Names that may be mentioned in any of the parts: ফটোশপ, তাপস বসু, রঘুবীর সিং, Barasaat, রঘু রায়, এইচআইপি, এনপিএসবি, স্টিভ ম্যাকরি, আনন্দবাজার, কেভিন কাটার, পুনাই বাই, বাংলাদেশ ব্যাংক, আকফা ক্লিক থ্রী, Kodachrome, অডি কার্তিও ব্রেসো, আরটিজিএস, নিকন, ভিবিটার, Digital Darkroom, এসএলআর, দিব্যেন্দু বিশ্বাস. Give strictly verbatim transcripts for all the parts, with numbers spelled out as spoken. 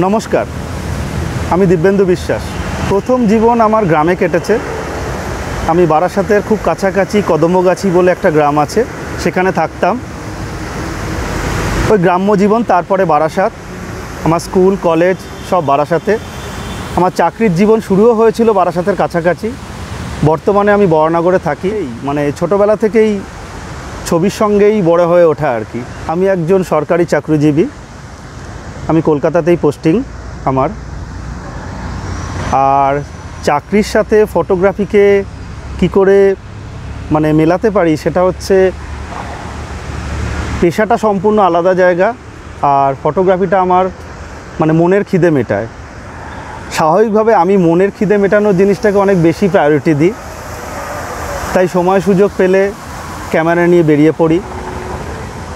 नमस्कार आमी दिव्येन्दु विश्वास। प्रथम जीवन आमार ग्रामे केटेछे। आमी बारासातेर खूब काछाकाछि कदमगाछि बोले एकटा ग्राम आछे, सेखाने थाकताम। ओई ग्राम्य जीवन, तारपरे बारासात, आमार स्कूल कलेज सब बारासाते। आमार चाकरिर जीवन शुरुओ होयेछिलो बारासातेर काछाकाछि। बर्तमाने आमी बरानगरे थाकि। माने छोटोबेला थेकेई छबिर संगेई बड़ो होये ओठा आर कि। आमी एकजन सरकारी चाकरिजीवी। आमी कलकातातेई पोस्टिंग आमार। और चाकरिर साथे फोटोग्राफी के कि करे माने मेलाते पारी सेटा होच्छे पेशाटा सम्पूर्ण आलादा जायगा। और फोटोग्राफीटा आमार माने मनेर खिदे मेटाय। स्वाभाविकभावे आमी मनेर खिदे मेटानोर जिनिसटाके अनेक बेशी प्रायोरिटी दिई। ताई समय सुयोग पेले कैमरा निये बेरिये पड़ी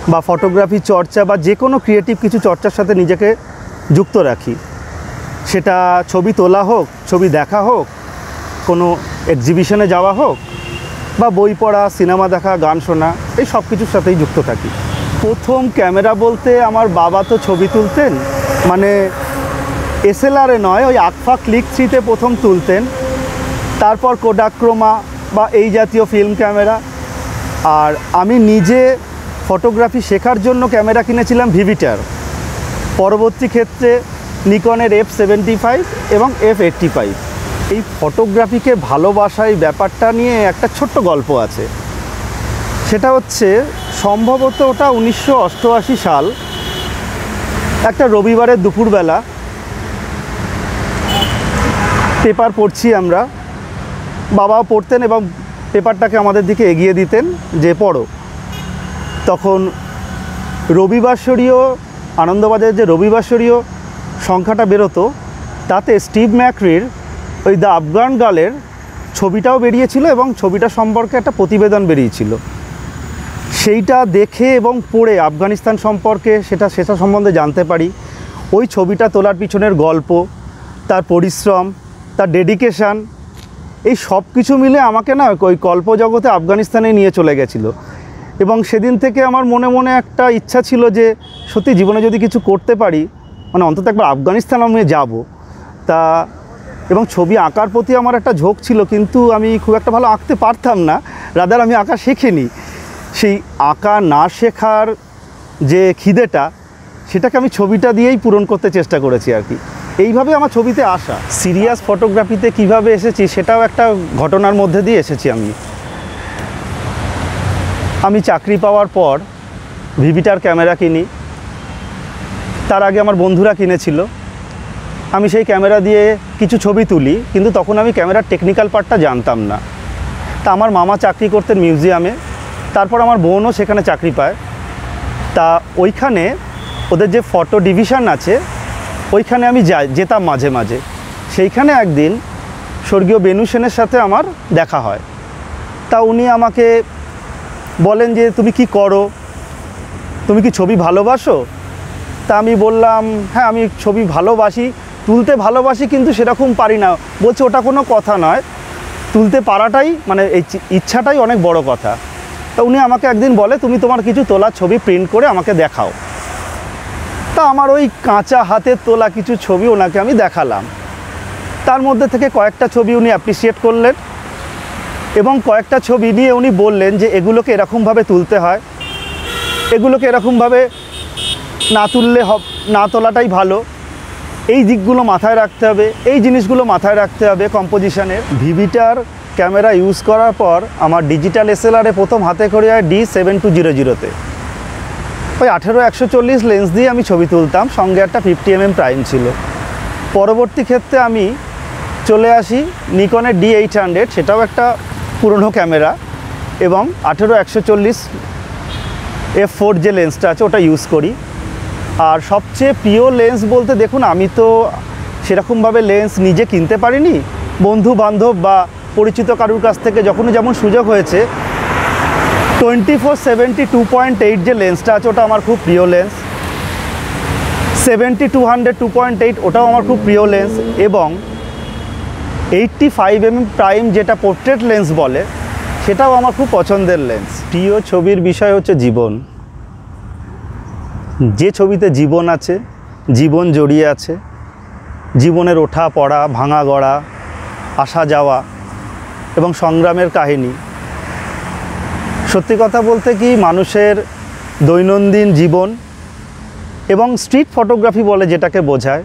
बा फोटोग्राफी चर्चा बा जे कोनो क्रिएटिव किछु चर्चार साथे निजेके जुक्त राखी। सेटा छवि तोला होक, छवि देखा होक, कोनो एक्सिबिशने जावा होक, बा बोई पढ़ा, सिनेमा देखा, गान शोना, एई सब किछुर साथेई जुक्त थाकी। प्रथम कैमरा बोलते आमार बाबा तो छवि तुलतेन, माने एसएलआर ए नय, ओई आकफा क्लिक थ्रीते प्रथम तुलतेन। तारपर कोडाक्रोमा बा एई जातीय फिल्म कैमरा। और आमी निजे फोटोग्राफी शेखार जोन्नो कैमरा किनेछिलाम भिविटार। परवर्ती क्षेत्रे निकनेर एफ सेवेंटी फाइव एवं एफ एट्टी फाइव। ये फोटोग्राफी के भालोबाशाय ब्यापारटा निये एक छोट्टो गल्प आछे। सेटा होच्छे सम्भवत ओटा उन्नीसशो अठासी साल एक रविवार दुपुर बेला पेपर पढ़छी आमरा। बाबा पढ़तेन एवं पेपारटाके आमादेर दिके एगिये दितेन जे पढ़ो। तखन रविवासरीय आनंदबाजारेर जे रविवासरीय संख्याटा बेरोतो ताते स्टीव मैक्रिर ओई दा अफगान गार्लेर छबिटाओ बेरियेछिलो एबं छबिटा सम्पर्के एकटा प्रतिबेदन बेरियेछिलो। सेइटा देखे एबं पढ़े अफगानिस्तान सम्पर्के सेटा सेटा सम्बन्धे जानते पारी। ओई छबिटा तोलार पिछनेर गल्प, तार परिश्रम, तार डेडिकेशन, एई सबकिछु मिले आमाके ना ओई कल्पजगते अफगानिस्ताने निये चले गेछिलो। एबं सेदिन थेके आमार मने मने एकटा इच्छा छिलो जे सत्यि जीवने जदि किछु करते पारी मैं अंत एक अफगानिस्तान में जाब। ता एवं छवि आँकार प्रति आमार एक झोंक छिलो, किन्तु आमी खूब एक भालो आँकते पारताम ना, रादार आमी आँका शिखिनी। सेई आँका ना शेखार जे खिदेटा सेटाके आमी छबिटा दिएई पूरण करते चेष्टा करेछि आर कि। एइभावे आमार छबिते आसा। सिरियास फोटोग्राफीते किभावे एसेछि सेटाओ एकटा घटनार मध्य दिए एसेछि। आमी आमी चाकरी पावार पर भिभिटार कैमरा किनी। तार आगे आमार बंधुरा किनेछिलो। आमी सेई कैमरा दिए किछु छवि तुली, किन्तु तखन आमी कैमरार टेक्निकल पार्टटा जानताम ना। ता आमार मामा चाकरी करतेन मिउजियामे। तारपर आमार बोनो सेखाने चाकरी पाय। ता ओइखाने ओदेर जे फटो डिविशन आछे ओइखाने आमी जाई, जेताम माझे माझे। सेइखाने एकदिन स्वर्गीय बेनु सेनेर साथे आमार देखा हय। ता उनि आमाके बोलेन जे तुमि कि करो, तुमि कि छवि भालोबाशो? ता आमी बोल्लाम हाँ आमी छवि भालोबासी, तुलते भालोबासी, किन्तु सेरकम पारी ना। बोलछे ओटा कोनो कथा नय, तुलते पाराटाई माने इच्छाटाई अनेक बड़ो कथा। ता उनि आमाके एकदिन बोले तुमि तोमार किछु तोला छवि प्रिंट करे आमाके देखाओ। ता आमार ओई काँचा हाते तोला किछु छवि ओनाके आमी देखालाम। तार मध्य थेके कयेकटा छवि उनि अ्যাপ্রিসিয়েট करलेन एबं कयेकटा छवि निये उनि बोललेन जे एगुलोके एरकम भावे तुलते हय, एगुलोके एरकम भावे ना तुलले ना तोलाटाई भालो, ये दिकगुलो माथाय रखते हबे, ये जिनिसगुलो माथाय रखते हबे कम्पोजिशनेर। भिविटार कैमरा यूज करार पर आमार डिजिटल एसएलआर प्रथम हाथे करे आय D seven two zero zero ते। ओई अठारो एकशो चल्लिस लेंस दिए आमी छवि तुलताम, संगे एकटा फिफ्टी एम एम प्राइम छिलो। परवर्ती क्षेत्रे आमी चले आसि निकनेर डी एट हंड्रेड, सेटाओ एकटा पुरानो कैमरा, एबं अठारो एकशो चल्लिस एफ फोर जे लेंसटा आछे ओटा यूज करी। और सबचेये प्रिय लेंस बोलते देखुन आमी तो सेरकम भावे लेंस निजे किनते पारिनी। बंधु बान्धव बा परिचित कारुर काछ थेके जखन जेमन सुयोग हयेछे two four seventy two point eight जे लेंसटा आछे ओटा आमार खूब प्रिय lens. Seventy two hundred two point eight ओटाओ आमार खूब प्रिय लेंस। एबं eighty five M M prime जेटा पोर्ट्रेट लेंस बोले सेटाओ आमार खूब पछंदेर लेंस। प्रिय छबिर विषय हच्छे जीवन। जे छबिते जीवन आछे, जीवन जड़िए आछे। জীবনের ওঠা পড়া, ভাঙা গড়া, আসা যাওয়া এবং সংগ্রামের কাহিনী। সত্যি কথা বলতে কি মানুষের দৈনন্দিন জীবন এবং স্ট্রিট ফটোগ্রাফি বলে যেটাকে বোঝায়,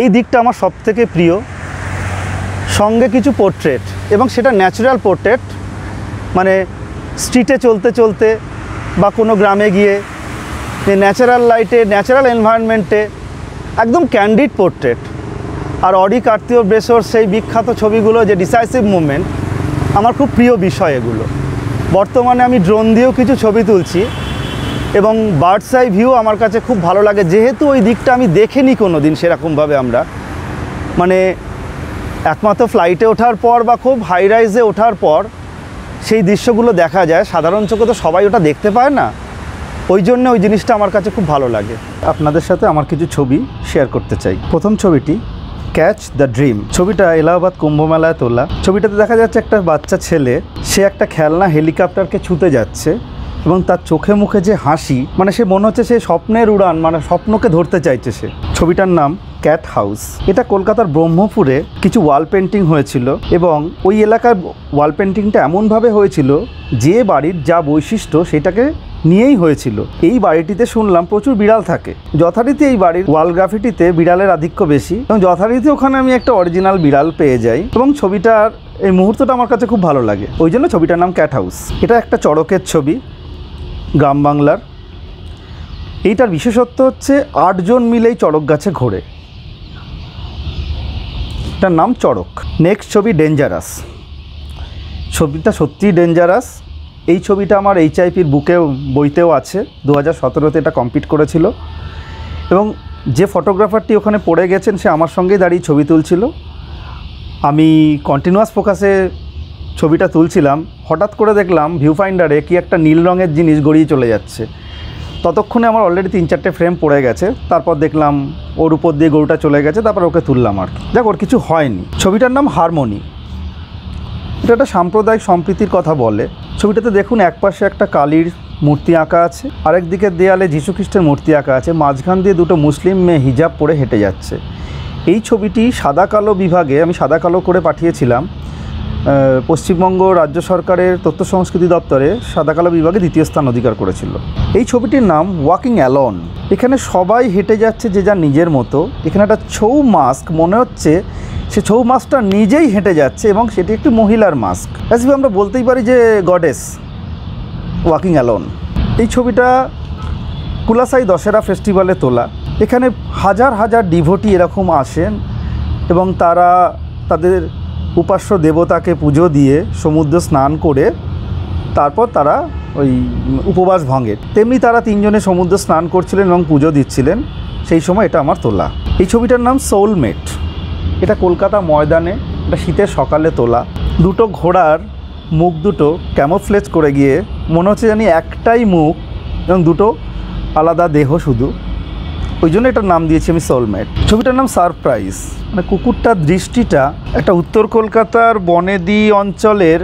এই দিকটা আমার সবথেকে প্রিয়। সঙ্গে কিছু পোর্ট্রেট, এবং সেটা ন্যাচারাল পোর্ট্রেট, মানে স্ট্রিটে চলতে চলতে বা কোনো গ্রামে গিয়ে ন্যাচারাল লাইটে, ন্যাচারাল এনভায়রনমেন্টে একদম ক্যান্ডিড পোর্ট্রেট। আর অডি কার্তিও ব্রেসোর সেই বিখ্যাত ছবিগুলো, যে ডিসাইসিভ মুভমেন্ট, আমার খুব প্রিয় বিষয় এগুলো। বর্তমানে আমি ড্রোন দিয়েও কিছু ছবি তুলছি এবং বার্ডস আই ভিউ আমার কাছে খুব ভালো লাগে, যেহেতু ওই দিকটা আমি দেখিনি কোনো দিন সেরকমভাবে। আমরা মানে একমাত্র ফ্লাইটে ওঠার পর বা খুব হাই রাইজে ওঠার পর সেই দৃশ্যগুলো দেখা যায়, সাধারণ চোখে তো সবাই ওটা দেখতে পায় না, ওই জন্য ওই জিনিসটা আমার কাছে খুব ভালো লাগে। আপনাদের সাথে আমার কিছু ছবি শেয়ার করতে চাই। প্রথম ছবিটি ক্যাচ দ্য ড্রিম, ছবিটা এলাহাবাদ কুম্ভ মেলায় তোলা। ছবিটাতে দেখা যাচ্ছে একটা বাচ্চা ছেলে, সে একটা খেলনা হেলিকপ্টারকে ছুঁতে যাচ্ছে এবং তার চোখে মুখে যে হাসি, মানে সে মনে হচ্ছে সে স্বপ্নের উড়ান, মানে স্বপ্নকে ধরতে চাইছে সে। ছবিটার নাম ক্যাট হাউস। এটা কলকাতার ব্রহ্মপুরে কিছু ওয়াল পেন্টিং হয়েছিল এবং ওই এলাকার ওয়াল পেন্টিংটা এমনভাবে হয়েছিল যে বাড়ির যা বৈশিষ্ট্য সেটাকে নিয়েই হয়েছিল। এই বাড়িটিতে শুনলাম প্রচুর বিড়াল থাকে, যথারীতি এই বাড়ির ওয়াল গ্রাফিটিতে বিড়ালের আধিক্য বেশি এবং যথারীতি ওখানে আমি একটা অরিজিনাল বিড়াল পেয়ে যাই এবং ছবিটার এই মুহূর্তটা আমার কাছে খুব ভালো লাগে, ওই জন্য ছবিটার নাম ক্যাট হাউস। এটা একটা চড়কের ছবি গ্রাম বাংলার। এইটার বিশেষত্ব হচ্ছে আটজন মিলেই চড়ক গাছে ঘোরে, এটার নাম চড়ক। নেক্সট ছবি ডেঞ্জারাস, ছবিটা সত্যিই ডেঞ্জারাস। এই ছবিটা আমার এইচআইপির বুকে বইতেও আছে, দু হাজার সতেরোতে এটা কমপ্লিট করেছিল এবং যে ফটোগ্রাফারটি ওখানে পড়ে গেছেন সে আমার সঙ্গেই দাঁড়িয়ে ছবি তুলছিল। আমি কন্টিনিউয়াস ফোকাসে ছবিটা তুলছিলাম, হঠাৎ করে দেখলাম ভিউ ফাইন্ডারে কি একটা নীল রঙের জিনিস গড়িয়ে চলে যাচ্ছে। ততক্ষণে আমার অলরেডি তিন চারটে ফ্রেম পড়ে গেছে, তারপর দেখলাম ওর উপর দিয়ে গরুটা চলে গেছে, তারপর ওকে তুললাম আর কি, যাক ওর কিছু হয়নি। ছবিটার নাম হারমোনি। এটা একটা সাম্প্রদায়িক সম্প্রীতির কথা বলে। ছবিটাতে দেখুন একপাশে একটা কালীর মূর্তি আঁকা আছে, আরেক দিকে দেয়ালে যীশুখ্রিস্টের মূর্তি আঁকা আছে, মাঝখান দিয়ে দুটো মুসলিম মেয়ে হিজাব পরে হেঁটে যাচ্ছে। এই ছবিটি সাদা কালো বিভাগে আমি সাদা কালো করে পাঠিয়েছিলাম পশ্চিমবঙ্গ রাজ্য সরকারের তথ্য সংস্কৃতি দপ্তরে, সাদা কালো বিভাগে দ্বিতীয় স্থান অধিকার করেছিল। এই ছবিটির নাম ওয়াকিং অ্যালোন। এখানে সবাই হেঁটে যাচ্ছে যে যার নিজের মতো, এখানে একটা ছৌ মাস্ক, মনে হচ্ছে সে ছৌ মাস্কটা নিজেই হেঁটে যাচ্ছে এবং সেটি একটি মহিলার মাস্ক, অ্যাজ ইফ আমরা বলতেই পারি যে গডেস ওয়াকিং অ্যালোন। এই ছবিটা কুলাসাই দশেরা ফেস্টিভ্যালে তোলা। এখানে হাজার হাজার ডিভোটি এরকম আসেন এবং তারা তাদের উপাস্য দেবতাকে পুজো দিয়ে সমুদ্র স্নান করে তারপর তারা ওই উপবাস ভাঙে। তেমনি তারা তিনজনে সমুদ্র স্নান করছিলেন এবং পুজো দিচ্ছিলেন, সেই সময় এটা আমার তোলা। এই ছবিটার নাম সোলমেট। এটা কলকাতা ময়দানে, এটা শীতের সকালে তোলা। দুটো ঘোড়ার মুখ দুটো ক্যামোফ্লেজ করে গিয়ে মনে হচ্ছে জানি একটাই মুখ এবং দুটো আলাদা দেহ শুধু, ওই জন্য এটার নাম দিয়েছি আমি সোলমেট। ছবিটার নাম সারপ্রাইজ। মানে কুকুরটার দৃষ্টিটা একটা উত্তর কলকাতার বনেদি অঞ্চলের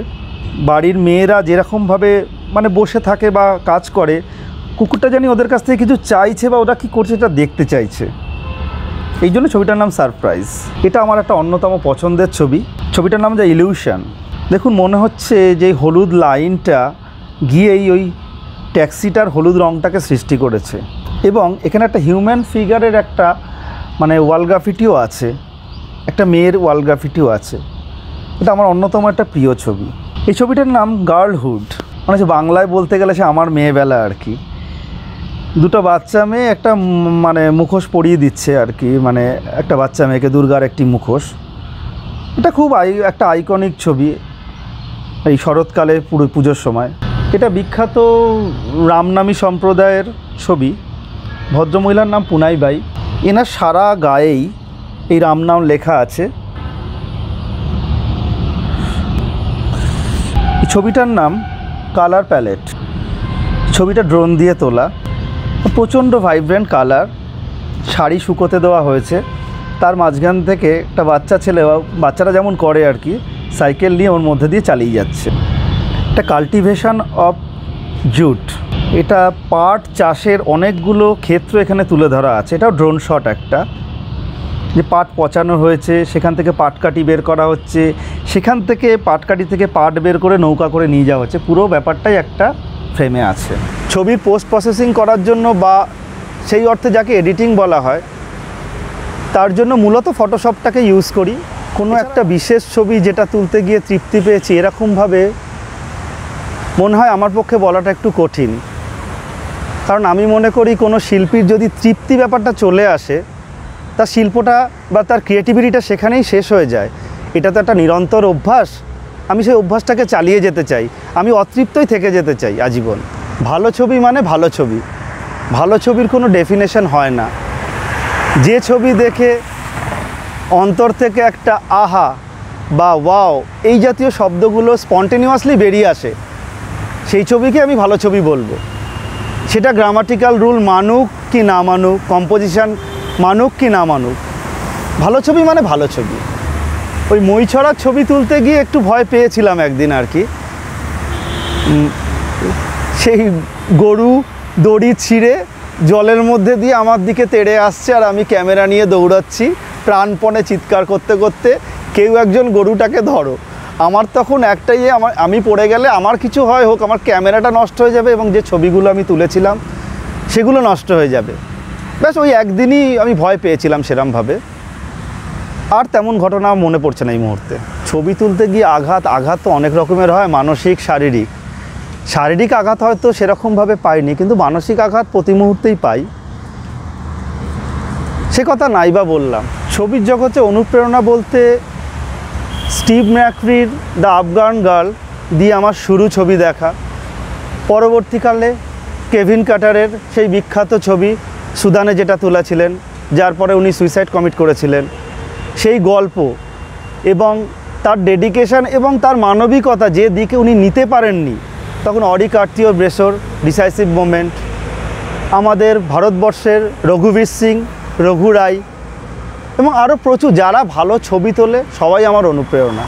বাড়ির মেয়েরা যেরকমভাবে মানে বসে থাকে বা কাজ করে, কুকুরটা জানি ওদের কাছ থেকে কিছু চাইছে বা ওরা কী করছে এটা দেখতে চাইছে, এই জন্য ছবিটার নাম সারপ্রাইজ। এটা আমার একটা অন্যতম পছন্দের ছবি। ছবিটার নাম যা ইলিউশন। দেখুন মনে হচ্ছে যে হলুদ লাইনটা গিয়েই ওই ট্যাক্সিটার হলুদ রঙটাকে সৃষ্টি করেছে এবং এখানে একটা হিউম্যান ফিগারের একটা মানে ওয়ালগ্রাফিটিও আছে, একটা মেয়ের ওয়ালগ্রাফিটিও আছে। এটা আমার অন্যতম একটা প্রিয় ছবি। এই ছবিটার নাম গার্লহুড, মানে হচ্ছে বাংলায় বলতে গেলে সে আমার মেয়েবেলা আর কি। দুটো বাচ্চা মেয়ে একটা মানে মুখোশ পরিয়ে দিচ্ছে আর কি, মানে একটা বাচ্চা মেয়েকে দুর্গার একটি মুখোশ। এটা খুব আই একটা আইকনিক ছবি এই শরৎকালে পুরো পুজোর সময়। এটা বিখ্যাত রামনামি সম্প্রদায়ের ছবি, ভদ্রমহিলার নাম পুনাই বাই। এনার সারা গায়েই এই রামনাম লেখা আছে। ছবিটার নাম কালার প্যালেট। ছবিটা ড্রোন দিয়ে তোলা। প্রচণ্ড ভাইব্রেন্ট কালার, শাড়ি শুকোতে দেওয়া হয়েছে, তার মাঝখান থেকে একটা বাচ্চা ছেলে, বাচ্চারা যেমন করে আর কি, সাইকেল নিয়ে ওর মধ্যে দিয়ে চালিয়ে যাচ্ছে। এটা কাল্টিভেশন অফ জুট। এটা পাট চাষের অনেকগুলো ক্ষেত্র এখানে তুলে ধরা আছে, এটাও ড্রোন শট একটা। যে পাট পচানো হয়েছে সেখান থেকে পাটকাঠি বের করা হচ্ছে, সেখান থেকে পাটকাঠি থেকে পাট বের করে নৌকা করে নিয়ে যাওয়া হচ্ছে, পুরো ব্যাপারটাই একটা ফ্রেমে আছে। ছবির পোস্ট প্রসেসিং করার জন্য বা সেই অর্থে যাকে এডিটিং বলা হয় তার জন্য মূলত ফটোশপটাকে ইউজ করি। কোনো একটা বিশেষ ছবি যেটা তুলতে গিয়ে তৃপ্তি পেয়েছি এরকমভাবে মনে হয় আমার পক্ষে বলাটা একটু কঠিন, কারণ আমি মনে করি কোনো শিল্পীর যদি তৃপ্তি ব্যাপারটা চলে আসে তার শিল্পটা বা তার ক্রিয়েটিভিটিটা সেখানেই শেষ হয়ে যায়। এটা তো একটা নিরন্তর অভ্যাস, আমি সেই অভ্যাসটাকে চালিয়ে যেতে চাই, আমি অতৃপ্তই থেকে যেতে চাই আজীবন। ভালো ছবি মানে ভালো ছবি, ভালো ছবির কোনো ডেফিনেশন হয় না। যে ছবি দেখে অন্তর থেকে একটা আহা বা ওয়াও এই জাতীয় শব্দগুলো স্পন্টেনিয়াসলি বেরিয়ে আসে সেই ছবিকে আমি ভালো ছবি বলবো। সেটা গ্রামাটিক্যাল রুল মানুক কি না মানুক, কম্পোজিশান মানুক কি না মানুক, ভালো ছবি মানে ভালো ছবি। ওই মই ছড়ার ছবি তুলতে গিয়ে একটু ভয় পেয়েছিলাম একদিন আর কি, সেই গরু দড়ি ছিঁড়ে জলের মধ্যে দিয়ে আমার দিকে তেড়ে আসছে আর আমি ক্যামেরা নিয়ে দৌড়াচ্ছি প্রাণপণে চিৎকার করতে করতে, কেউ একজন গরুটাকে ধরো। আমার তখন একটাই, আমার আমি পড়ে গেলে আমার কিছু হয় হোক, আমার ক্যামেরাটা নষ্ট হয়ে যাবে এবং যে ছবিগুলো আমি তুলেছিলাম সেগুলো নষ্ট হয়ে যাবে। ব্যাস ওই একদিনই আমি ভয় পেয়েছিলাম সেরমভাবে, আর তেমন ঘটনা মনে পড়ছে না এই মুহূর্তে। ছবি তুলতে গিয়ে আঘাত, আঘাত তো অনেক রকমের হয়, মানসিক শারীরিক। শারীরিক আঘাত হয়তো সেরকমভাবে পাইনি কিন্তু মানসিক আঘাত প্রতি মুহূর্তেই পাই, সে কথা নাই বা বললাম। ছবির জগতে অনুপ্রেরণা বলতে স্টিভ ম্যাকরির দ্য আফগান গার্ল দিয়ে আমার শুরু ছবি দেখা, পরবর্তীকালে কেভিন কাটারের সেই বিখ্যাত ছবি সুদানে যেটা তুলেছিলেন যার পরে উনি সুইসাইড কমিট করেছিলেন, সেই গল্প এবং তার ডেডিকেশান এবং তার মানবিকতা যে দিকে উনি নিতে পারেননি। তখন অডি কার্তিও ব্রেসোর ডিসাইসিভ মোমেন্ট, আমাদের ভারতবর্ষের রঘুবীর সিং, রঘু রায় এবং আরও প্রচুর যারা ভালো ছবি তোলে সবাই আমার অনুপ্রেরণা।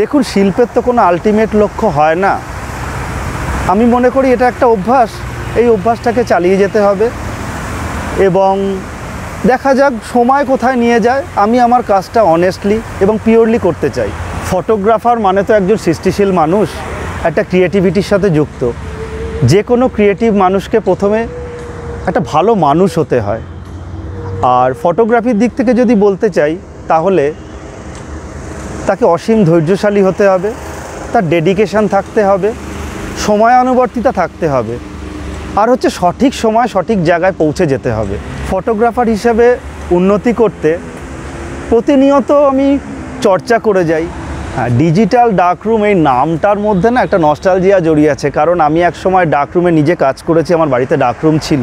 দেখুন, শিল্পের তো কোনো আলটিমেট লক্ষ্য হয় না, আমি মনে করি এটা একটা অভ্যাস, এই অভ্যাসটাকে চালিয়ে যেতে হবে এবং দেখা যাক সময় কোথায় নিয়ে যায়। আমি আমার কাজটা অনেস্টলি এবং পিওরলি করতে চাই। ফটোগ্রাফার মানে তো একজন সৃষ্টিশীল মানুষ, একটা ক্রিয়েটিভিটির সাথে যুক্ত। যে কোনো ক্রিয়েটিভ মানুষকে প্রথমে একটা ভালো মানুষ হতে হয়। আর ফটোগ্রাফির দিক থেকে যদি বলতে চাই তাহলে তাকে অসীম ধৈর্যশালী হতে হবে, তার ডেডিকেশান থাকতে হবে, সময়ানুবর্তিতা থাকতে হবে, আর হচ্ছে সঠিক সময় সঠিক জায়গায় পৌঁছে যেতে হবে। ফটোগ্রাফার হিসেবে উন্নতি করতে প্রতিনিয়ত আমি চর্চা করে যাই। হ্যাঁ, ডিজিটাল ডার্করুম এই নামটার মধ্যে না একটা নস্টালজিয়া জড়িয়ে আছে, কারণ আমি এক সময় ডার্করুমে নিজে কাজ করেছি। আমার বাড়িতে ডার্করুম ছিল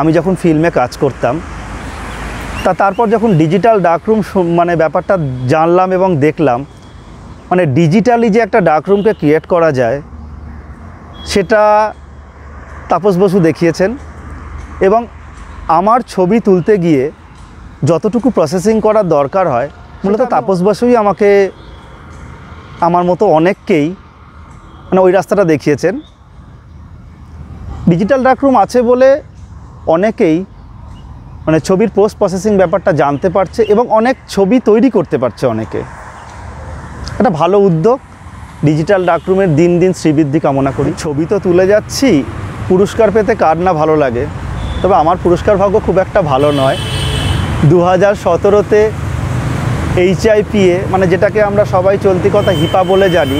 আমি যখন ফিল্মে কাজ করতাম। তা তারপর যখন ডিজিটাল ডার্করুম মানে ব্যাপারটা জানলাম এবং দেখলাম, মানে ডিজিটালি যে একটা ডার্করুমকে ক্রিয়েট করা যায় সেটা তাপস বসু দেখিয়েছেন। এবং আমার ছবি তুলতে গিয়ে যতটুকু প্রসেসিং করার দরকার হয় মূলত তাপস বসুই আমাকে, আমার মতো অনেককেই মানে ওই রাস্তাটা দেখিয়েছেন। ডিজিটাল ডার্করুম আছে বলে অনেকেই মানে ছবির পোস্ট প্রসেসিং ব্যাপারটা জানতে পারছে এবং অনেক ছবি তৈরি করতে পারছে অনেকে। একটা ভালো উদ্যোগ, ডিজিটাল ডার্করুমের দিন দিন শ্রীবৃদ্ধি কামনা করি। ছবি তো তুলে যাচ্ছি, পুরস্কার পেতে কার না ভালো লাগে, তবে আমার পুরস্কার ভাগ্য খুব একটা ভালো নয়। দু হাজার সতেরোতে এইচ আই পি এ মানে যেটাকে আমরা সবাই চলতি কথা হিপা বলে জানি,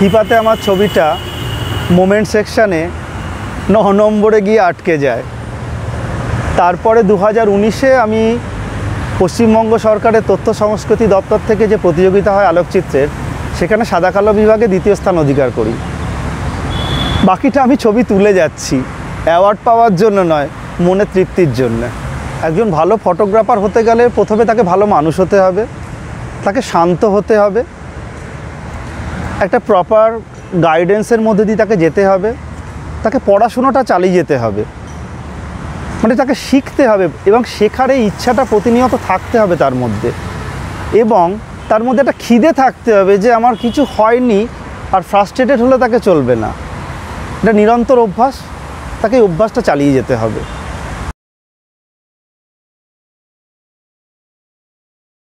হিপাতে আমার ছবিটা মোমেন্ট সেকশানে ন নম্বরে গিয়ে আটকে যায়। তারপরে দু হাজার উনিশে আমি পশ্চিমবঙ্গ সরকারের তথ্য সংস্কৃতি দপ্তর থেকে যে প্রতিযোগিতা হয় আলোকচিত্রের, সেখানে সাদা কালো বিভাগে দ্বিতীয় স্থান অধিকার করি। বাকিটা আমি ছবি তুলে যাচ্ছি অ্যাওয়ার্ড পাওয়ার জন্য নয়, মনে তৃপ্তির জন্য। একজন ভালো ফটোগ্রাফার হতে গেলে প্রথমে তাকে ভালো মানুষ হতে হবে, তাকে শান্ত হতে হবে, একটা প্রপার গাইডেন্সের মধ্যে দিয়ে তাকে যেতে হবে, তাকে পড়াশুনোটা চালিয়ে যেতে হবে, মানে তাকে শিখতে হবে এবং শেখার এই ইচ্ছাটা প্রতিনিয়ত থাকতে হবে তার মধ্যে। এবং তার মধ্যে একটা খিদে থাকতে হবে যে আমার কিছু হয়নি, আর ফ্রাস্ট্রেটেড হলে তাকে চলবে না। এটা নিরন্তর অভ্যাস, তাকে অভ্যাসটা চালিয়ে যেতে হবে।